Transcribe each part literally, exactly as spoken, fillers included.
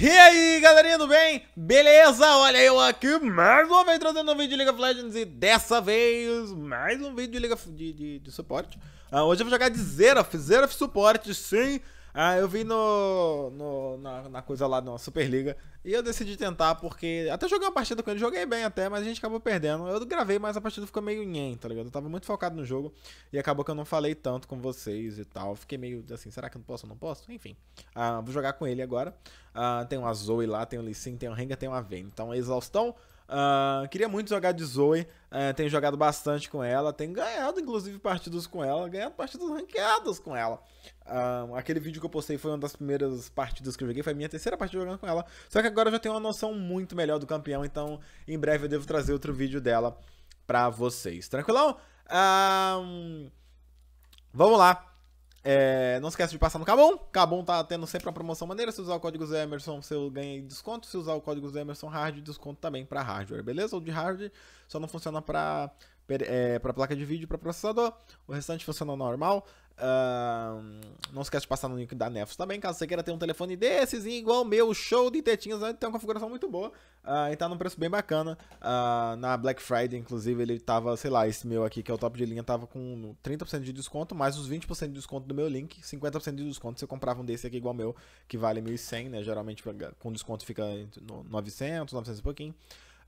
E aí, galerinha do bem? Beleza? Olha eu aqui mais uma vez trazendo um vídeo de League of Legends e dessa vez mais um vídeo de League of... de, de, de suporte. Ah, hoje eu vou jogar de Xerath, Xerath suporte, sim. Ah, eu vi no, no na, na coisa lá na Superliga e eu decidi tentar porque até joguei uma partida com ele, joguei bem até, mas a gente acabou perdendo. Eu gravei, mas a partida ficou meio nhen, tá ligado? Eu tava muito focado no jogo e acabou que eu não falei tanto com vocês e tal. Fiquei meio assim, será que eu não posso ou não posso? Enfim, ah, vou jogar com ele agora. Ah, tem uma Zoe lá, tem o Lee Sin, tem o Renga, tem uma Vayne. Então é exaustão. Uh, queria muito jogar de Zoe, uh, tenho jogado bastante com ela, tenho ganhado inclusive partidas com ela, ganhado partidas ranqueadas com ela. Uh, aquele vídeo que eu postei foi uma das primeiras partidas que eu joguei, foi a minha terceira partida jogando com ela. Só que agora eu já tenho uma noção muito melhor do campeão, então em breve eu devo trazer outro vídeo dela pra vocês. Tranquilão? Uh, vamos lá. É, não esquece de passar no Kabum. Kabum tá tendo sempre uma promoção maneira. Se usar o código ZEMERSON, você ganha desconto. Se usar o código ZEMERSON HARD, desconto também pra hardware, beleza? O de hard só não funciona pra, é, pra placa de vídeo e pra processador. O restante funciona normal. Uh, não esquece de passar no link da Nefos também, caso você queira ter um telefone desses igual o meu, show de tetinhas, né? Tem uma configuração muito boa uh, e tá num preço bem bacana. uh, Na Black Friday, inclusive, ele tava, sei lá, esse meu aqui, que é o top de linha, tava com trinta por cento de desconto, mais os vinte por cento de desconto do meu link, cinquenta por cento de desconto, você comprava um desse aqui igual o meu, que vale mil e cem, né? Geralmente com desconto fica no novecentos, novecentos e pouquinho,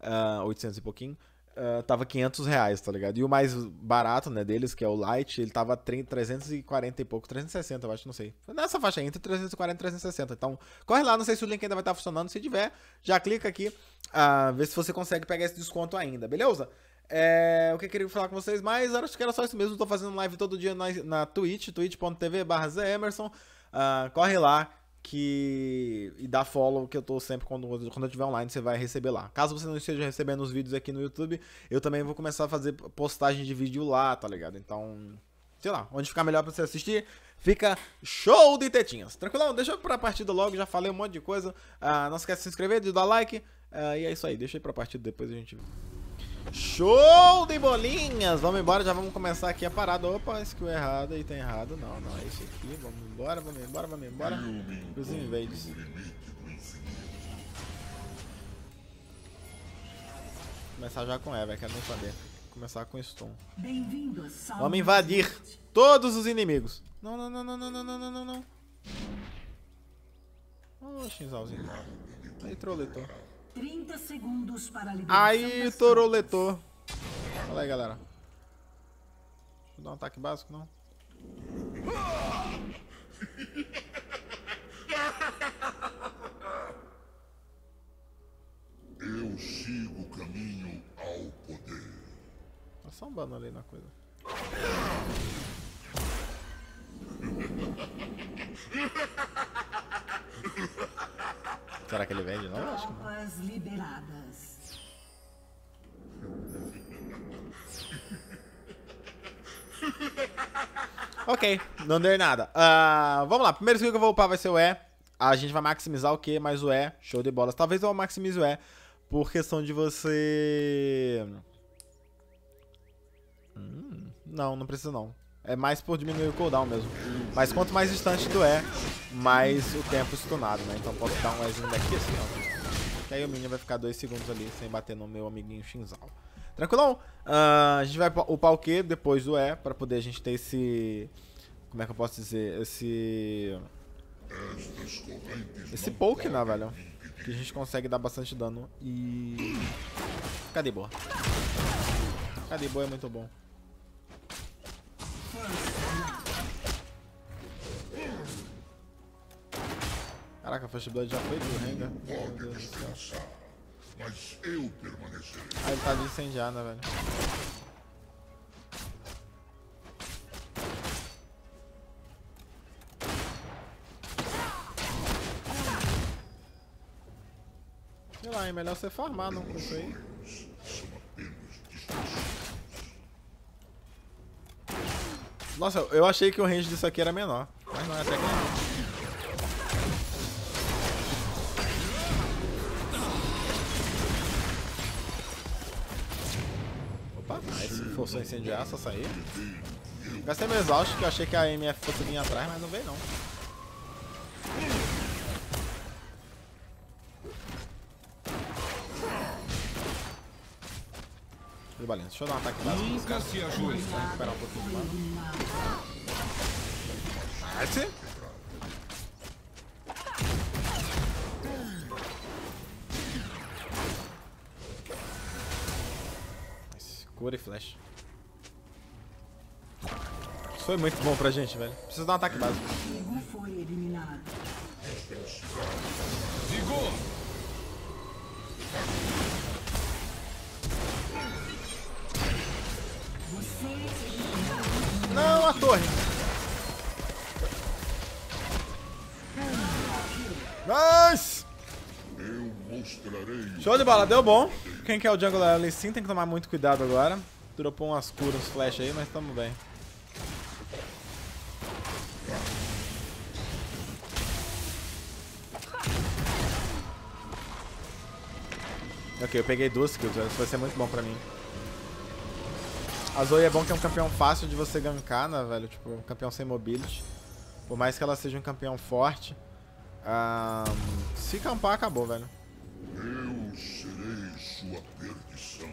uh, oitocentos e pouquinho. Uh, tava quinhentos reais, tá ligado? E o mais barato, né, deles, que é o Light, ele tava trezentos e quarenta e pouco, trezentos e sessenta, eu acho, não sei. Nessa faixa aí, entre trezentos e quarenta e trezentos e sessenta. Então, corre lá, não sei se o link ainda vai estar funcionando. Se tiver, já clica aqui, uh, vê se você consegue pegar esse desconto ainda, beleza? É, o que eu queria falar com vocês mais, acho que era só isso mesmo. Tô fazendo live todo dia na, na Twitch, twitch ponto tv barra zemerson. Uh, corre lá. Que, e dá follow, que eu tô sempre, quando, quando eu estiver online, você vai receber lá. Caso você não esteja recebendo os vídeos aqui no YouTube, eu também vou começar a fazer postagem de vídeo lá, tá ligado? Então, sei lá, onde ficar melhor pra você assistir, fica show de tetinhas. Tranquilão, deixa eu ir pra partida logo, já falei um monte de coisa. Ah, não esquece de se inscrever, de dar like, ah, e é isso aí, deixa eu ir pra partida, depois a gente... Show de bolinhas! Vamos embora, já vamos começar aqui a parada. Opa, skill errado, item errado. Não, não, é isso aqui. Vamos embora, vamos embora, vamos embora. Os invades. Começar já com E, velho, quero nem saber. Começar com Stun. Vamos invadir todos os inimigos. Não, não, não, não, não, não, não, não, não. Ô, oh, Xinzhaozinho. Aí, troletou. trinta segundos para liberar. Aí, toroletou. Olha aí, galera. Deixa eu dar um ataque básico, não? Eu sigo o caminho ao poder. Tá sambando ali na coisa. Será que ele vende? Não, acho que não. Ok, não deu nada. uh, Vamos lá, primeiro skill que eu vou upar vai ser o E. A gente vai maximizar o Q mais o E. Show de bolas, talvez eu maximize o E por questão de você... Hum, não, não precisa não. É mais por diminuir o cooldown mesmo. Mas quanto mais distante do E, mais o tempo stunado, né? Então posso dar um Ezinho daqui assim, ó. Que aí o minion vai ficar dois segundos ali sem bater no meu amiguinho Xinzhao. Tranquilão? Uh, a gente vai upar o Q depois do E, pra poder a gente ter esse... Como é que eu posso dizer? Esse... Esse poke, né, velho? Que a gente consegue dar bastante dano e... Cadê boa? Cadê boa é muito bom. Caraca, a Fastblood já foi do Rengar. Meu Deus do céu. Mas eu permanecerei. Ah, ele tá ali sem Jana, velho. Sei lá, é melhor você farmar, não, com isso aí. Nossa, eu achei que o range disso aqui era menor. Mas não, é até que não. Forçou incendiar, só sair. Gastei meu exausto, que eu achei que a M F fosse vir atrás, mas não veio não. de balança. Deixa eu dar um ataque básico. Nunca se ajusta. Recuperar um pouquinho de mana. Esse? Esse cura e flash. Isso foi muito bom pra gente, velho. Preciso dar um ataque básico. Foi eliminado. Vigor! Não, a torre! Nice! Eu mostrarei. Show de bola, deu bom. Quem quer o jungle da Lee Sin tem que tomar muito cuidado agora. Dropou umas curas, uns flash aí, mas tamo bem. Ok, eu peguei duas kills, isso vai ser muito bom pra mim. A Zoe é bom que é um campeão fácil de você gankar, né, velho? Tipo, um campeão sem mobility. Por mais que ela seja um campeão forte. Um, se campar, acabou, velho. Eu serei sua perdição.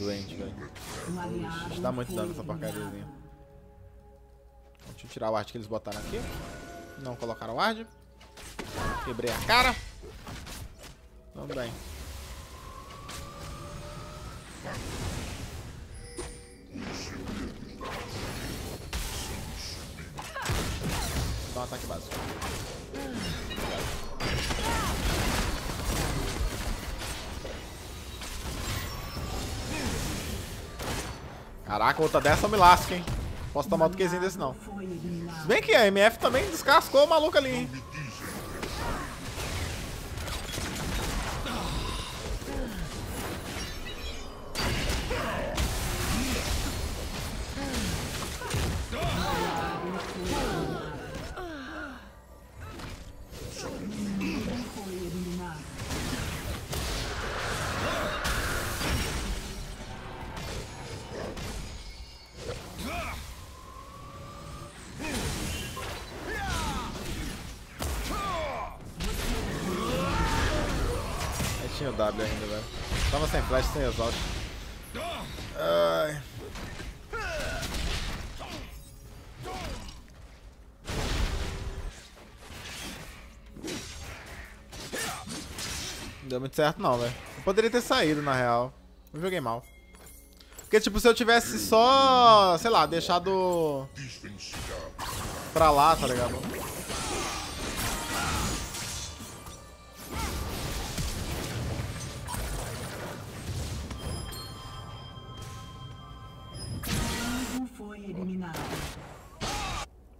Doente, velho. A gente dá muito dano nessa porcariazinha. Deixa eu tirar o Ard que eles botaram aqui. Não colocaram o Ard. Quebrei a cara. Vamos bem. Dá um ataque básico. Caraca, outra dessa eu me lasco, hein? Posso tomar outro quezinho desse, não. Se bem que a M F também descascou o maluco ali, hein? Tinha o W ainda, velho. Tava sem flash, sem exaust. Ai. Não deu muito certo não, velho. Eu poderia ter saído, na real. Eu joguei mal. Porque, tipo, se eu tivesse só, sei lá, deixado pra lá, tá ligado?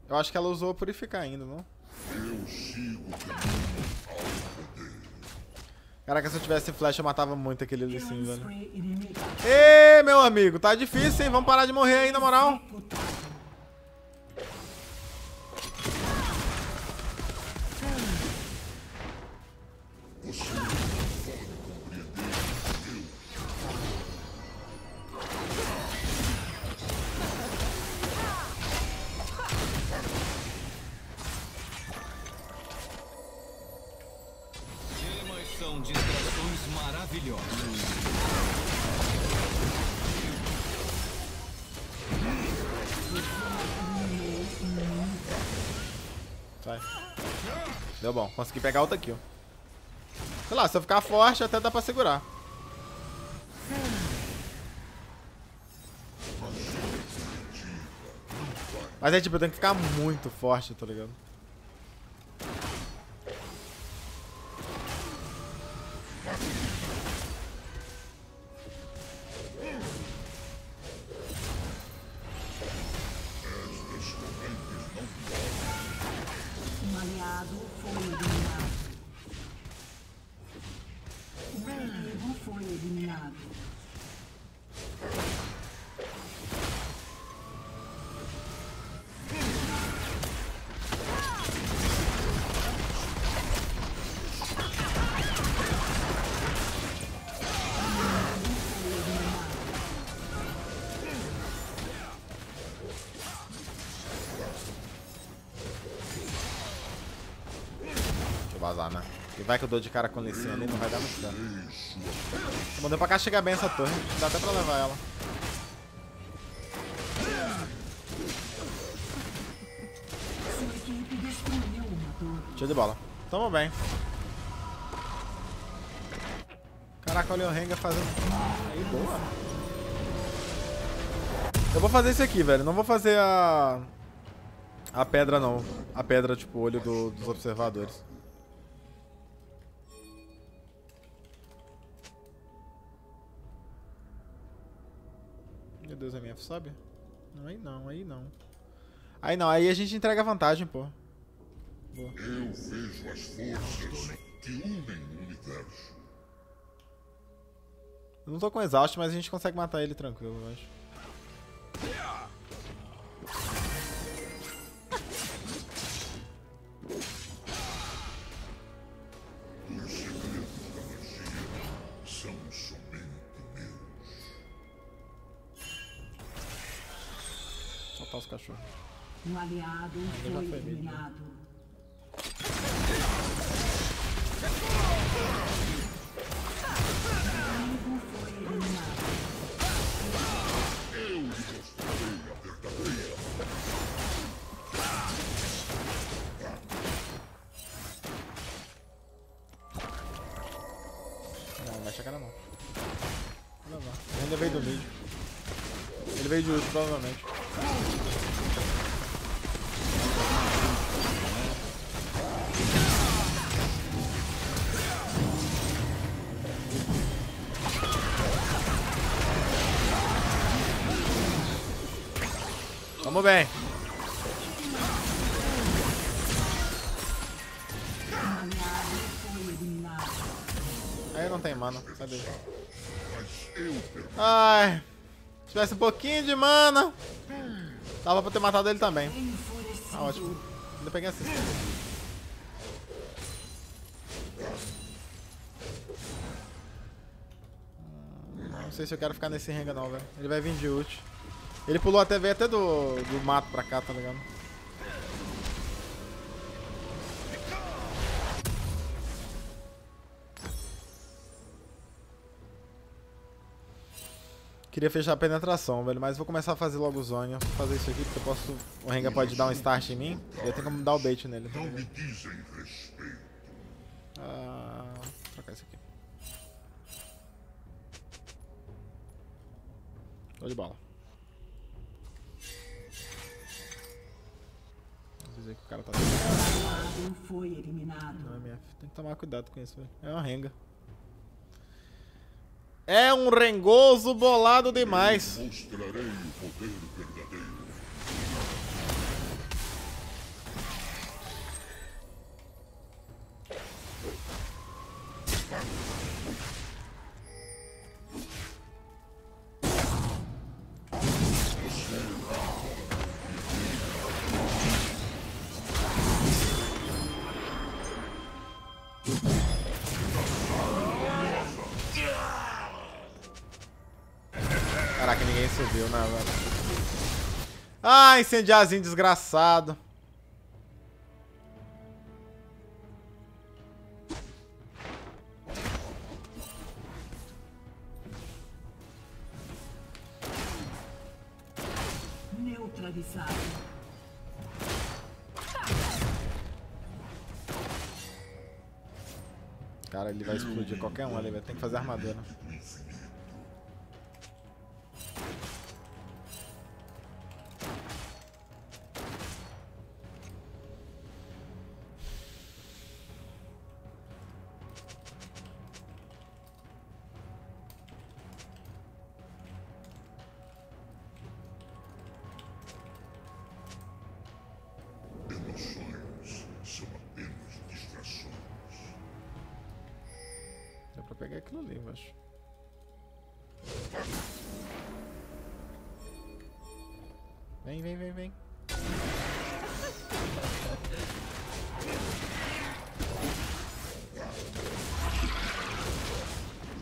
Eu acho que ela usou purificar ainda, não? Eu sigo Caraca, se eu tivesse flash eu matava muito aquele Lee Sin, velho. Ê, meu amigo, tá difícil, hein? Vamos parar de morrer aí, na moral. Vai. Deu bom, consegui pegar outra kill. Sei lá, se eu ficar forte até dá pra segurar. Mas é tipo, eu tenho que ficar muito forte, tá ligado? vazar, né? E vai que eu dou de cara com Lee Sin ali, não vai dar muito dano. Mandou pra cá chegar bem essa torre. Dá até pra levar ela. Tiro de bola. Tamo bem. Caraca, olha o Renga fazendo... Aí, boa. Eu vou fazer isso aqui, velho. Não vou fazer a... A pedra, não. A pedra, tipo, o olho do, dos observadores. Meu Deus, a M F sobe? Não, aí não, aí não. Aí não, aí a gente entrega vantagem, pô. Boa. Eu vejo as forças que unem o universo. Eu não tô com exausto, mas a gente consegue matar ele tranquilo, eu acho. Os segredos da magia são somente meus. Soltar os cachorros. Um aliado foi eliminado. Veio de uso, provavelmente. Tamo bem. Aí não tem mana, cadê? Ai. Se tivesse um pouquinho de mana, dava pra ter matado ele também. Ah, ótimo. Ainda peguei assistência. Não sei se eu quero ficar nesse Renga não, velho. Ele vai vir de ult. Ele pulou até, veio até do, do mato pra cá, tá ligado? Queria fechar a penetração, velho, mas vou começar a fazer logo o zonho. Vou fazer isso aqui porque eu posso... O Renga pode dar um start em mim. E eu tenho como dar o bait nele. Não me dizem respeito. Ah... Vou trocar isso aqui. Tô de bala. Vou dizer que o cara tá... Foi eliminado. Não, M F. Tem que tomar cuidado com isso, velho. É uma Renga. É um rengoso bolado demais. Eu mostrarei o poder verdadeiro. Subiu, né, velho? Ah, incendiazinho desgraçado. Neutralizado. Cara, ele vai explodir qualquer um ali, vai ter que fazer armadura. Pegar aquilo ali, eu acho. Vem, vem, vem, vem.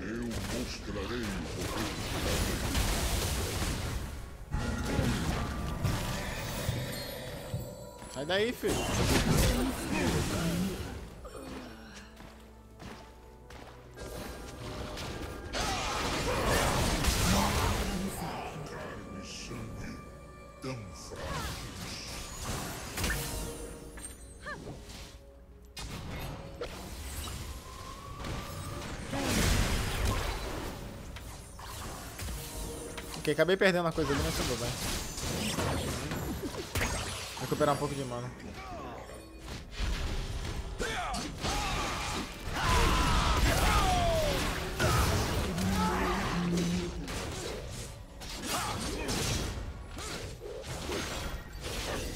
Eu mostrarei o poder. Sai daí, filho. tão Ok, acabei perdendo a coisa ali, mas tudo bem. Vou recuperar um pouco de mana.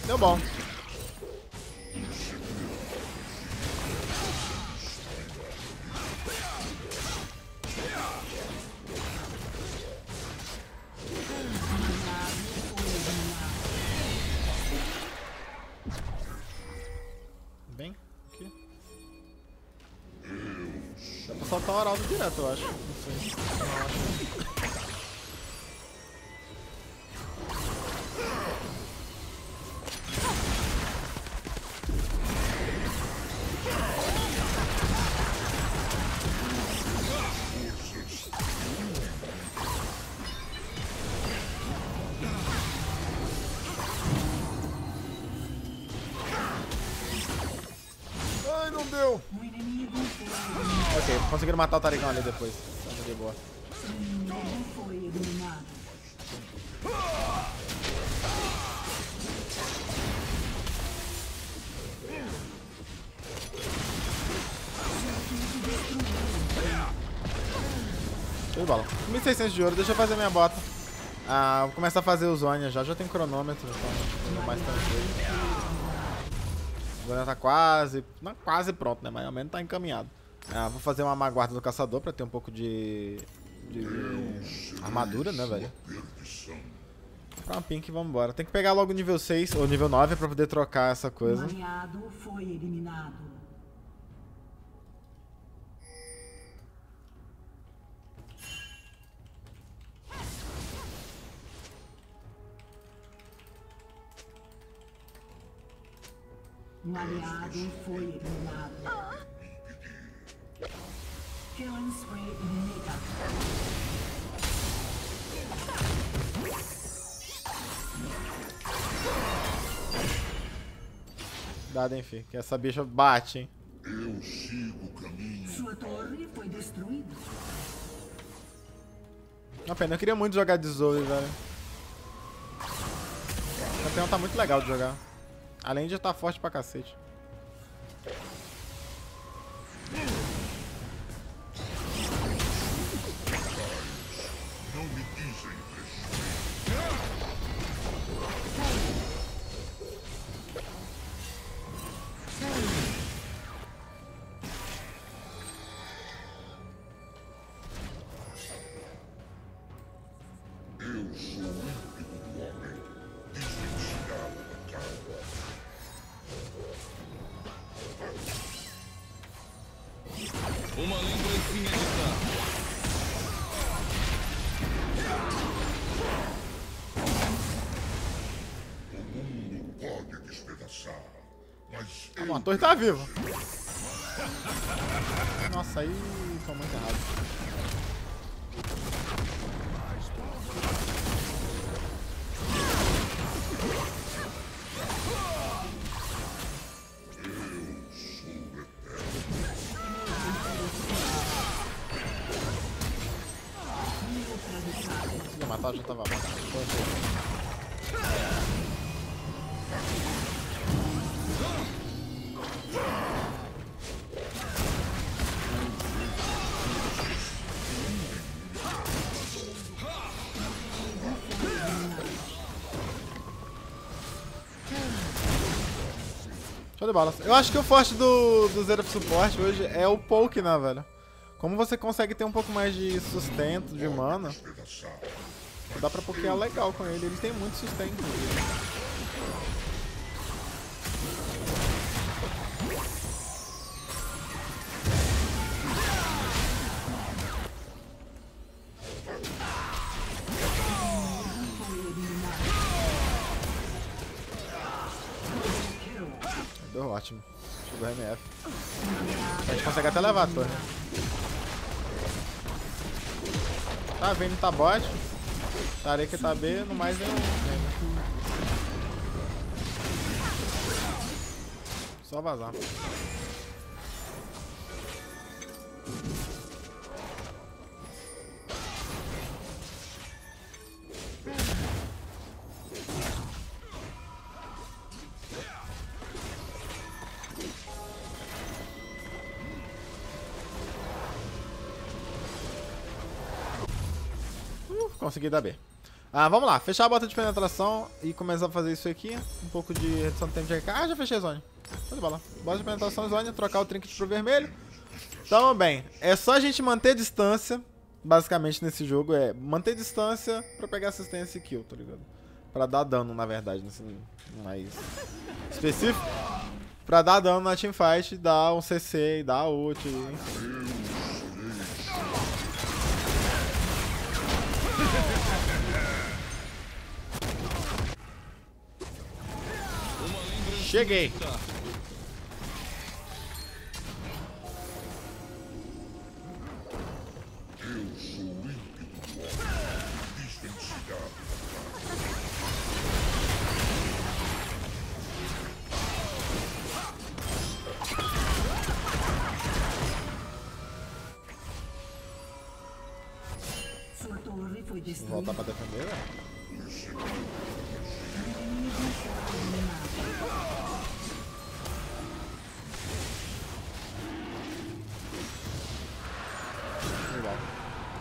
Deu bom. Bem, aqui. Dá pra soltar o arauto direto, eu acho. Não sei. Não acho. Conseguiram matar o Tarigão ali depois. Tá de boa. Show de bola. mil e seiscentos de ouro. Deixa eu fazer minha bota. Ah, vou começar a fazer o Zonia já. Já tem cronômetro, então mais tranquilo. O Zonia tá quase... Não, quase pronto, né? Mas ao menos tá encaminhado. Ah, vou fazer uma má guarda do caçador pra ter um pouco de, de, de armadura, né, velho? Pra uma pink, vambora. Tem que pegar logo o nível seis ou nível nove pra poder trocar essa coisa. Foi eliminado. Um aliado foi eliminado. Dado, enfim, que essa bicha bate, hein? Eu sigo o caminho. Sua torre foi destruída. Uma pena, eu queria muito jogar de Zoe, velho. O campeão tá muito legal de jogar. Além de estar forte pra cacete. A torre tá viva. Nossa, aí tô muito errado. Não conseguia matar, já tava morto. Eu acho que o forte do, do Xerath suporte hoje é o poke, né, velho? Como você consegue ter um pouco mais de sustento, de mana, dá pra pokear legal com ele. Ele tem muito sustento. Ótimo. Chegou o M F. A gente consegue até levar a torre. Tá vendo, tá bot. Tarei que tá B, no mais é um. Só vazar. Uh, consegui dar B. Ah, vamos lá. Fechar a bota de penetração e começar a fazer isso aqui. Um pouco de redução do tempo de R K. Ah, já fechei a zone. Show de bola. Bota de penetração, zone, trocar o trinket pro vermelho. Então, bem, é só a gente manter distância. Basicamente, nesse jogo é manter distância pra pegar assistência e kill, tá ligado? Pra dar dano, na verdade, nesse mais específico. Pra dar dano na teamfight, dar um C C, dar ult, enfim. Cheguei. Voltar pra defender, né?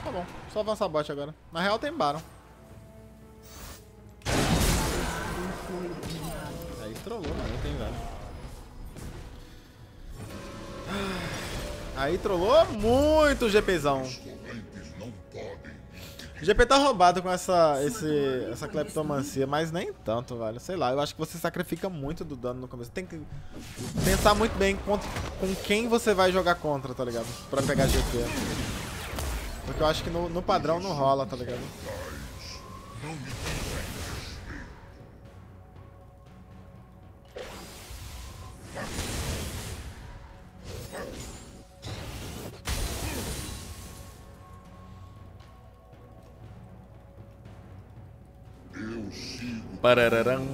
Tá bom, só avançar a bot agora. Na real tem Baron. Aí trollou, mano, tem velho. Aí trollou muito o GPzão. O G P tá roubado com essa, esse, essa kleptomancia, mas nem tanto, velho. Sei lá, eu acho que você sacrifica muito do dano no começo. Tem que pensar muito bem contra, com quem você vai jogar contra, tá ligado? Pra pegar G P. Porque eu acho que no, no padrão não rola, tá ligado? Parararam.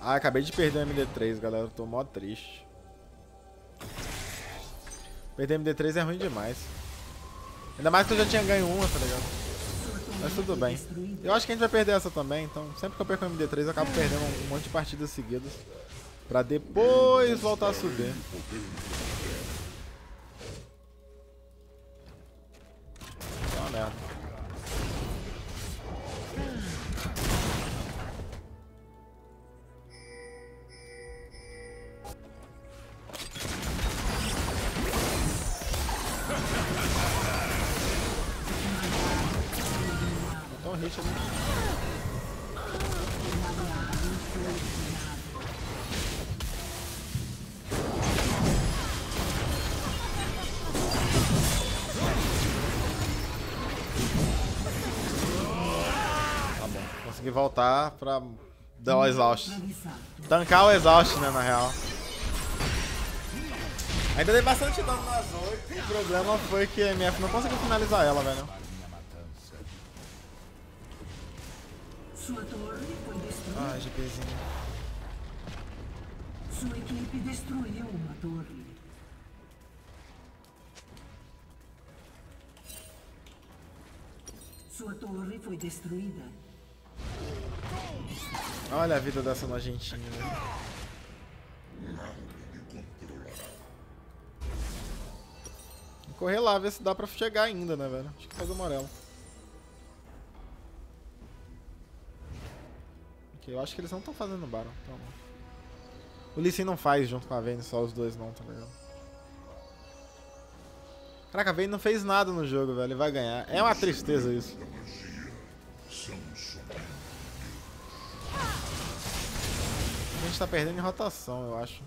Ah, acabei de perder o M D três, galera. Tô mó triste. Perder o M D três é ruim demais. Ainda mais que eu já tinha ganho uma, tá ligado? Mas tudo bem. Eu acho que a gente vai perder essa também, então sempre que eu perco o M D três eu acabo perdendo um monte de partidas seguidas. Pra depois voltar a subir. Tá uma merda. Consegui voltar pra dar o exaust. Tancar o exaust, né, na real. Ainda dei bastante dano na Zoe. O problema foi que a M F não conseguiu finalizar ela, velho. Ah, GPzinho. Sua equipe destruiu uma torre. Sua torre foi destruída. Olha a vida dessa nojentinha. Vou correr lá, ver se dá pra chegar ainda, né, velho? Acho que faz o amarelo. Ok, eu acho que eles não estão fazendo Baron. Então, o Lee Sin não faz junto com a Vayne, só os dois não, tá ligado? Caraca, a Vayne não fez nada no jogo, velho. Ele vai ganhar. É uma tristeza isso. A gente tá perdendo em rotação, eu acho.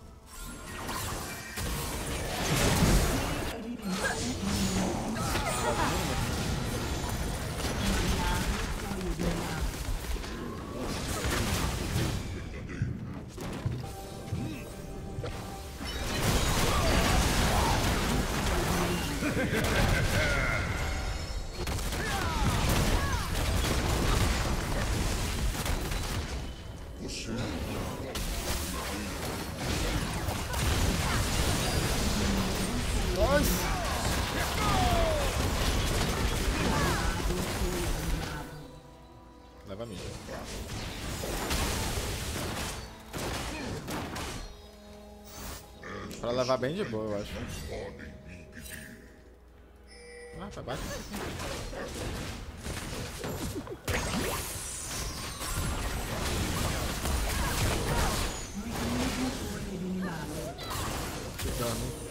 Pra levar bem de boa, eu acho. Ah, tá baixo. Que dano.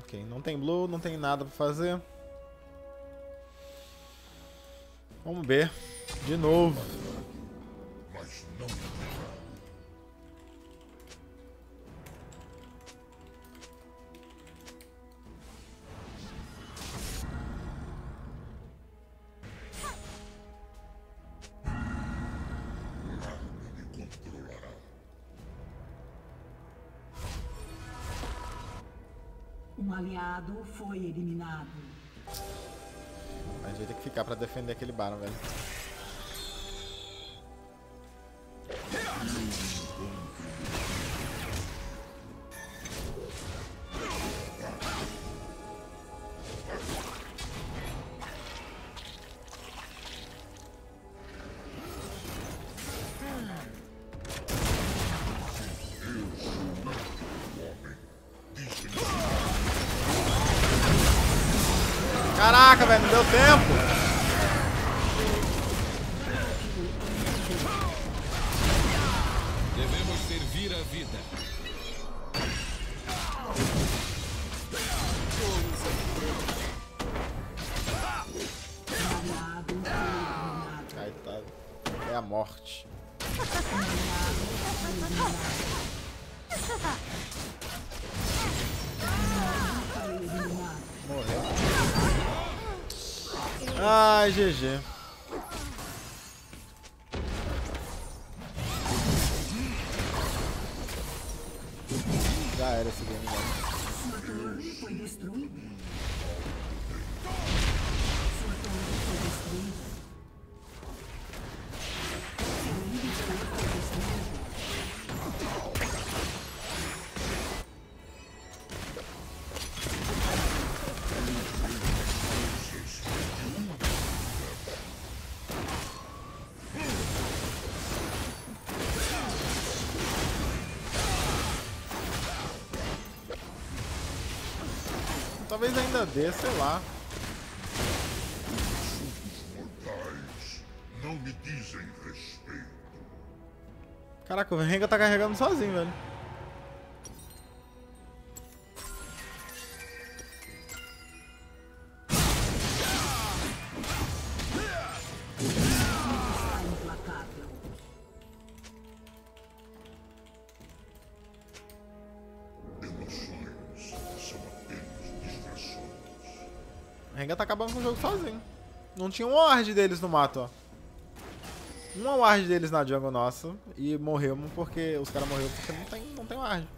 Ok, não tem blue, não tem nada pra fazer. Vamos ver. De novo. Um aliado foi eliminado. A gente vai ter que ficar pra defender aquele Baron, velho. Caraca, velho, não deu tempo. Devemos servir a vida. Coitado. É a morte. Morreu. Ai, G G. Já era esse game. Sua torre foi destruída. Sua torre foi destruída. Seu inimigo foi destruído. Talvez ainda dê, sei lá. Não me dizem respeito. Caraca, o Renga tá carregando sozinho, velho. Renga tá acabando com o jogo sozinho. Não tinha um Ard deles no mato, ó. Um Ard deles na jungle nossa. E morreu porque... Os caras morreram porque não tem, não tem um Ard.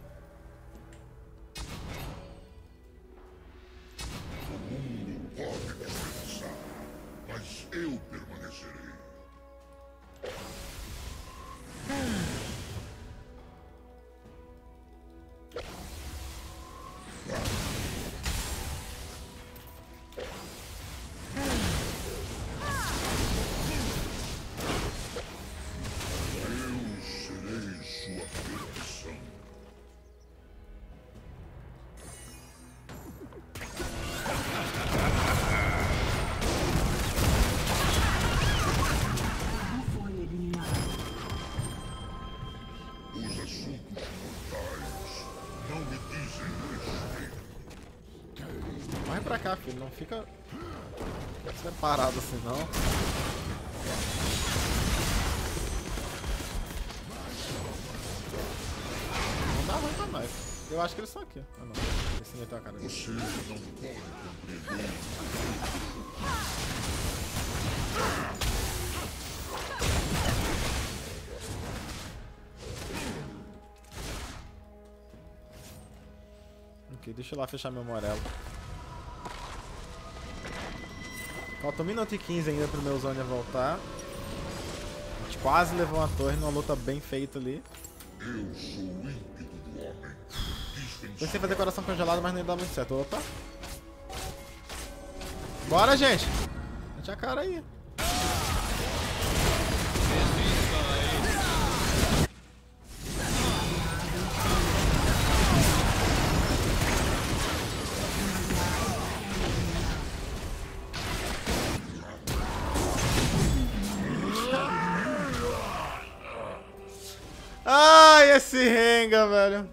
O mundo pode descansar, mas eu permanecerei. Pra cá, filho, não fica separado assim, não. Não dá ruim pra nós. Eu acho que eles estão aqui. Ah, não. Esse meteu a cara dele. Ok, deixa eu lá fechar meu Morello. Falta um minuto e quinze ainda pro meu Zonia voltar. A gente quase levou uma torre numa luta bem feita ali. Eu sou o ímpeto do homem. Pensei em fazer coração congelado, mas não ia dar muito certo. Opa. Bora, gente. Mete a cara aí. Ai, esse Renga, velho.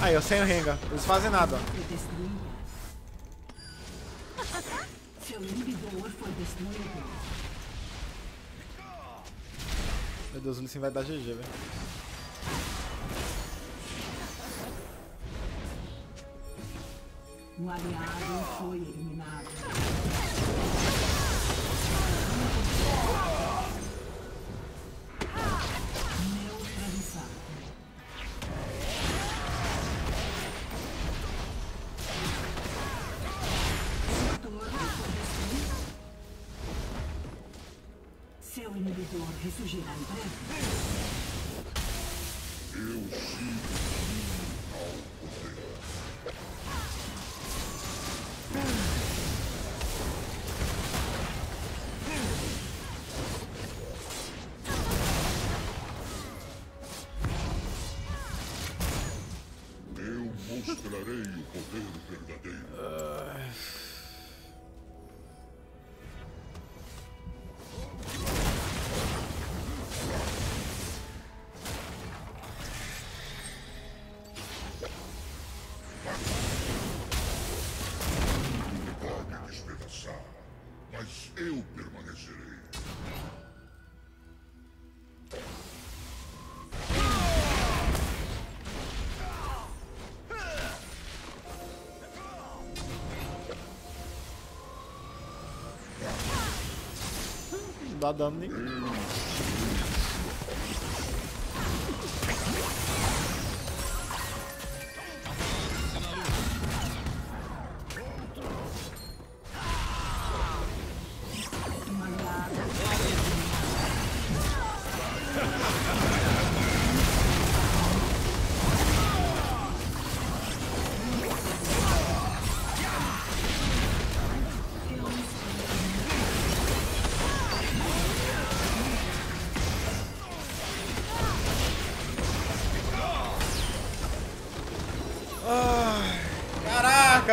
Aí, eu sem o Renga. Eles fazem nada, ó. Meu Deus, o Lee Sin vai dar G G, velho. Um aliado foi eliminado. Seu inibidor ressurgirá em breve. Eu sim. Eu mostrarei o poder verdadeiro. Uh... Não dá dano nenhum.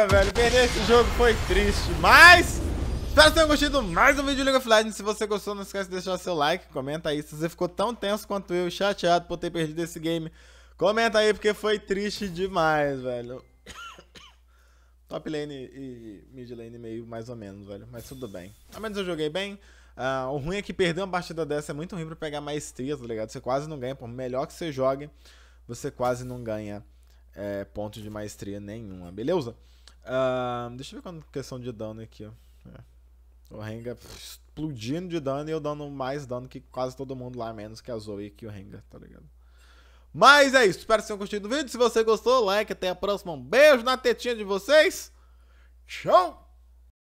Velho, perder esse jogo foi triste, mas espero que tenham gostado mais um vídeo de League of Legends. Se você gostou, não esquece de deixar seu like, comenta aí. Se você ficou tão tenso quanto eu, chateado por ter perdido esse game, comenta aí, porque foi triste demais, velho. Top lane e mid lane meio mais ou menos, velho, mas tudo bem. Ao menos eu joguei bem. Uh, o ruim é que perder uma partida dessa é muito ruim pra pegar maestria, tá ligado? Você quase não ganha, por melhor que você jogue, você quase não ganha é, ponto de maestria nenhuma, beleza? Uh, deixa eu ver quanto questão de dano aqui, ó. É. O Renga explodindo de dano e eu dando mais dano que quase todo mundo lá, menos que a Zoe e que o Renga, tá ligado? Mas é isso, espero que tenham curtido o vídeo. Se você gostou, like, até a próxima. Um beijo na tetinha de vocês. Tchau!